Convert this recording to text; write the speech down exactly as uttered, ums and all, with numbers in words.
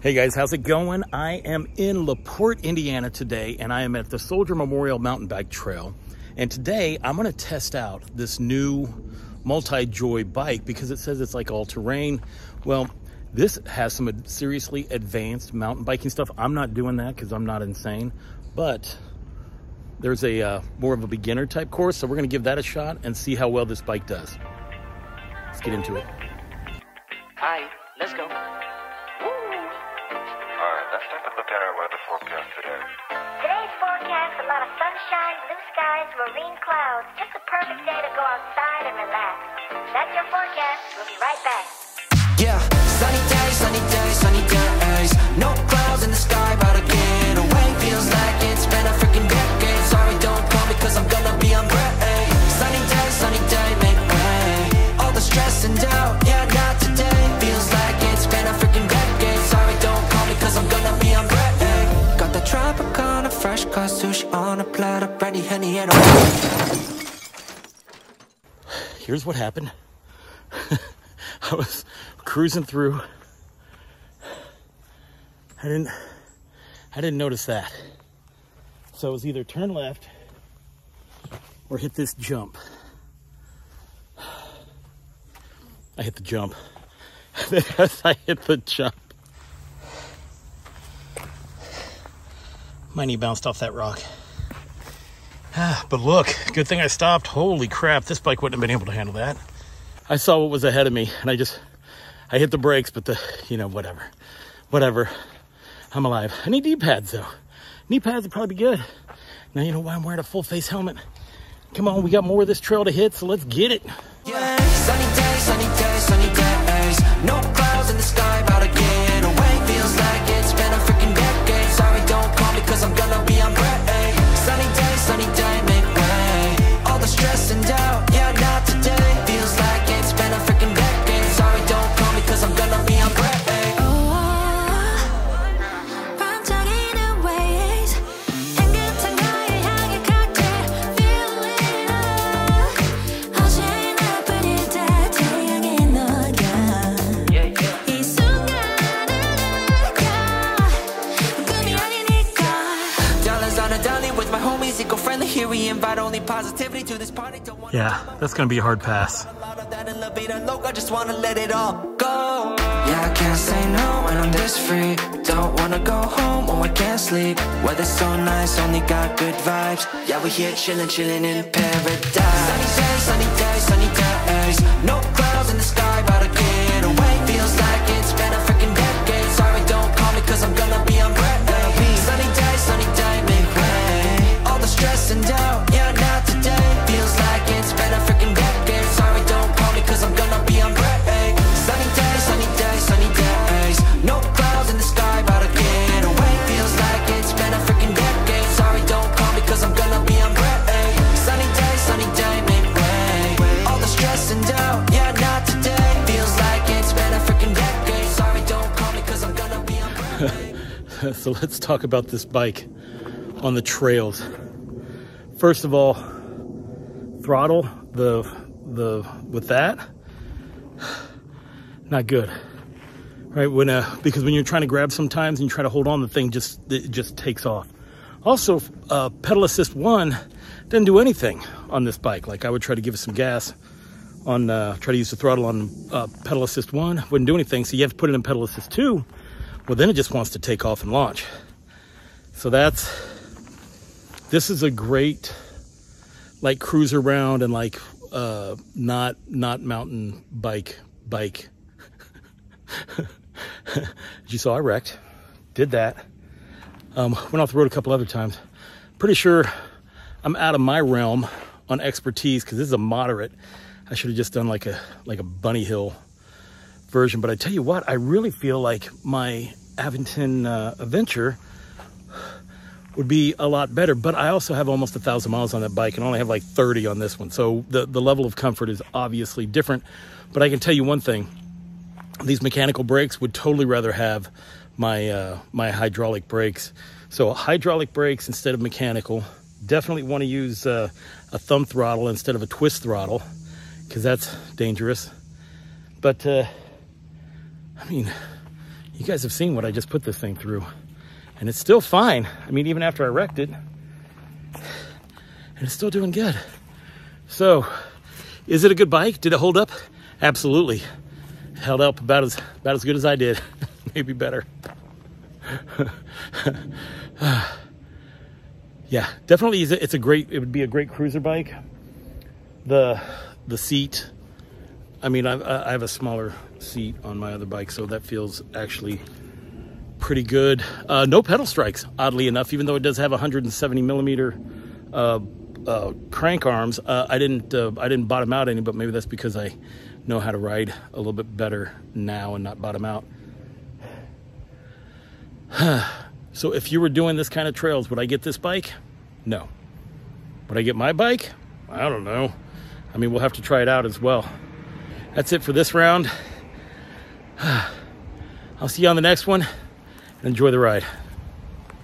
Hey guys, how's it going? I am in LaPorte, Indiana today, and I am at the Soldier Memorial Mountain Bike Trail. And today I'm gonna test out this new Multijoy bike because it says it's like all terrain. Well, this has some seriously advanced mountain biking stuff. I'm not doing that because I'm not insane, but there's a uh, more of a beginner type course. So we're gonna give that a shot and see how well this bike does. Let's get into it. Hi, let's go. Let's take a look at our weather forecast today. Today's forecast, a lot of sunshine, blue skies, marine clouds. Just a perfect day to go outside and relax. That's your forecast. We'll be right back. Yeah, sunny days, sunny days, sunny days. No clouds in the sky, but I get away. Feels like it's been a freaking decade. Sorry, don't call me because I'm going to be on break. Sunny day, sunny day, make way. All the stress and doubt, yeah, not today. Feels like it's been a freaking decade. Sorry, don't call me because I'm going to be on break. Tropicana, fresh cut sushi on a platter, brandy, honey, and here's what happened. I was cruising through. I didn't I didn't notice that. So it was either turn left or hit this jump. I hit the jump. I hit the jump. My knee bounced off that rock. Ah, but look, good thing I stopped. Holy crap, this bike wouldn't have been able to handle that. I saw what was ahead of me, and I just, I hit the brakes, but the, you know, whatever. Whatever. I'm alive. I need knee pads, though. Knee pads would probably be good. Now you know why I'm wearing a full-face helmet. Come on, we got more of this trail to hit, so let's get it. Yeah, sunny days, sunny days, sunny days. No clouds in the sky, about to get away. Feels like it's been a freaking decade. Sorry, don't call me, because I'm gonna be on break. Sunny day, sunny day, make way. All the stress and doubt, yeah, not today. Feels like it's been a freaking decade. Sorry, don't call me, because I'm gonna be on break. Yeah, that's gonna be a hard pass. I just wanna let it all go. Yeah, I can't say no when I'm this free. Don't wanna go home, oh I can't sleep. Weather's so nice, only got good vibes. Yeah, we're here chillin', chillin' in paradise. Sunny days, sunny days, sunny days. No clouds in the sky, but I get away. Feels like it's been a freaking decade. Sorry, don't call me, cause I'm gonna be on break. Sunny day, sunny day, make way. All the stress and doubt. So let's talk about this bike on the trails. First of all, throttle, the the with that, not good. Right, when uh because when you're trying to grab sometimes and you try to hold on, the thing just it just takes off. Also, uh pedal assist one didn't do anything on this bike. Like I would try to give it some gas on uh try to use the throttle on uh pedal assist one, wouldn't do anything, so you have to put it in pedal assist two. Well, then it just wants to take off and launch. So that's, this is a great, like, cruise around and like, uh, not, not mountain bike, bike. You saw I wrecked, did that. Um, went off the road a couple other times. Pretty sure I'm out of my realm on expertise because this is a moderate. I should have just done like a, like a bunny hill version, but I tell you what, I really feel like my Aventon uh, Aventure would be a lot better, but I also have almost a thousand miles on that bike and only have like thirty on this one, so the the level of comfort is obviously different. But I can tell you one thing, these mechanical brakes would totally rather have my uh my hydraulic brakes. So hydraulic brakes instead of mechanical. Definitely want to use uh, a thumb throttle instead of a twist throttle because that's dangerous. But uh I mean, You guys have seen what I just put this thing through, and it's still fine. I mean, even after I wrecked it, and it's still doing good. So is it a good bike? Did it hold up? Absolutely. Held up about as, about as good as I did, maybe better. Yeah, definitely is. It's a great, it would be a great cruiser bike. The, the seat, I mean, I've, I have a smaller seat on my other bike, so that feels actually pretty good. Uh, no pedal strikes, oddly enough, even though it does have one hundred seventy millimeter uh, uh, crank arms. Uh, I didn't, uh, I didn't bottom out any, but maybe that's because I know how to ride a little bit better now and not bottom out. So if you were doing this kind of trails, would I get this bike? No. Would I get my bike? I don't know. I mean, we'll have to try it out as well. That's it for this round. I'll see you on the next one. Enjoy the ride.